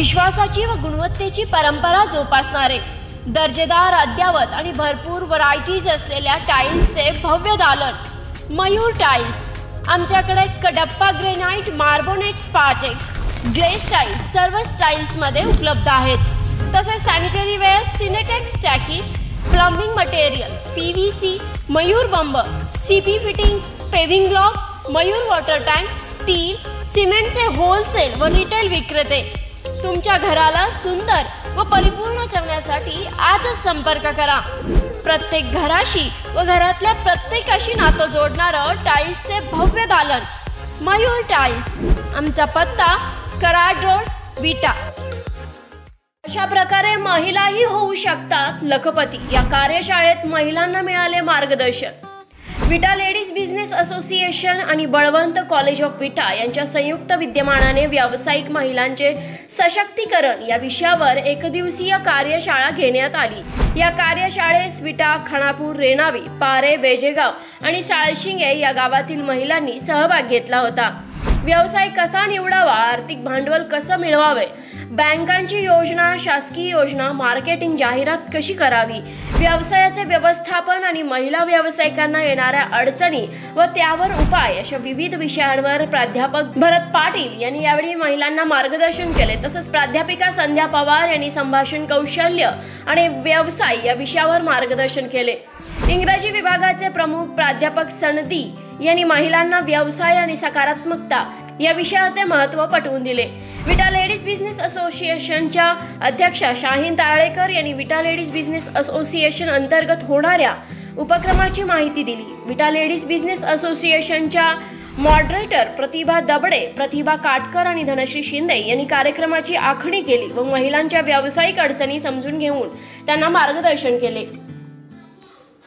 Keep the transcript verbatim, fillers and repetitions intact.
विश्वासाची व गुणवत्तेची परंपरा जोपासणारे दर्जेदार अद्यावत आणि भरपूर व्हरायटीज असलेल्या टाईल्सचे भव्य दालन मयूर टाईल्स। आमच्याकडे कडप्पा ग्रेनाइट, मार्बोनेट, स्पार्टेक्स, ग्लेस टाईल्स सर्व स्टाईल्समध्ये उपलब्ध आहेत। तसेच सॅनिटरी वेअर, सिनेटेक्स टाकी, plumbing material, P V C, Mayur बंब, CP fitting, paving block, Mayur water tank, steel, सिमेंटचे होलसेल व रिटेल विक्रेते। तुमच्या घराला सुंदर व परिपूर्ण करण्यासाठी आजच संपर्क करा। प्रत्येक घराशी व घरातल्या प्रत्येकाशी नातं जोडणारं टाईल्सचे भव्य दालन मयूर टाईल्स। आमचा पत्ता कराड रोड, विटा। अशा प्रकारे महिलाही होऊ शकतात लखपती। या कार्यशाळेत महिलांना मिळाले मार्गदर्शन। विटा लेडीज बिझनेस असोसिएशन आणि बळवंत कॉलेज ऑफ विटा यांच्या संयुक्त विद्यमानाने व्यावसायिक महिलांचे सशक्तीकरण या विषयावर एकदिवसीय कार्यशाळा घेण्यात आली। या कार्यशाळेस विटा, खानापूर, रेणावी, पारे, वेजेगाव आणि साळशिंगे या गावातील महिलांनी सहभाग घेतला होता। व्यवसाय कसा निवडावा, आर्थिक भांडवल कसं मिळवावे, बँकांची योजना, शासकीय योजना, मार्केटिंग, जाहिरात कशी करावी, व्यवसायाचे व्यवस्थापन आणि महिला व्यावसायिकांना येणाऱ्या अडचणी व त्यावर उपाय अशा विविध विषयांवर प्राध्यापक भरत पाटील यांनी यावेळी महिलांना मार्गदर्शन केले। तसेच प्राध्यापिका संध्या पवार यांनी संभाषण कौशल्य आणि व्यवसाय या विषयावर मार्गदर्शन केले। इंग्रजी विभागाचे प्रमुख प्राध्यापक सनदी यांनी महिलांना व्यवसाय आणि सकारात्मकता या विषयाचे महत्त्व पटवून दिले। विटा लेडीज बिझनेस असोसिएशनच्या अध्यक्षा शाहीन ताळेकर यांनी विटा लेडीज बिझनेस असोसिएशन अंतर्गत होणाऱ्या उपक्रमाची माहिती दिली। विटा लेडीज बिझनेस असोसिएशनच्या मॉडरेटर प्रतिभा दबडे, प्रतिभा काटकर आणि धनश्री शिंदे यांनी कार्यक्रमाची आखणी केली व महिलांच्या व्यावसायिक अडचणी समजून घेऊन त्यांना मार्गदर्शन केले।